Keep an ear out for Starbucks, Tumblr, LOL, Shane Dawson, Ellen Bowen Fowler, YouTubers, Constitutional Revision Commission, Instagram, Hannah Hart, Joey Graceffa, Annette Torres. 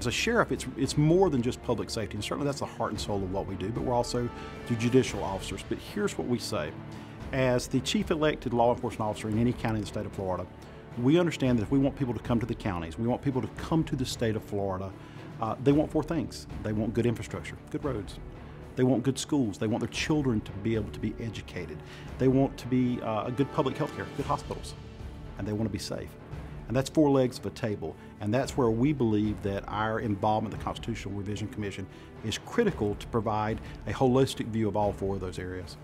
As a sheriff, it's more than just public safety, and certainly that's the heart and soul of what we do, but we're also the judicial officers. But here's what we say. As the chief elected law enforcement officer in any county in the state of Florida, we understand that if we want people to come to the counties, we want people to come to the state of Florida, they want four things. They want good infrastructure, good roads. They want good schools. They want their children to be able to be educated. They want to be a good public health care, good hospitals, and they want to be safe. And that's four legs of a table. And that's where we believe that our involvement in the Constitutional Revision Commission is critical to provide a holistic view of all four of those areas.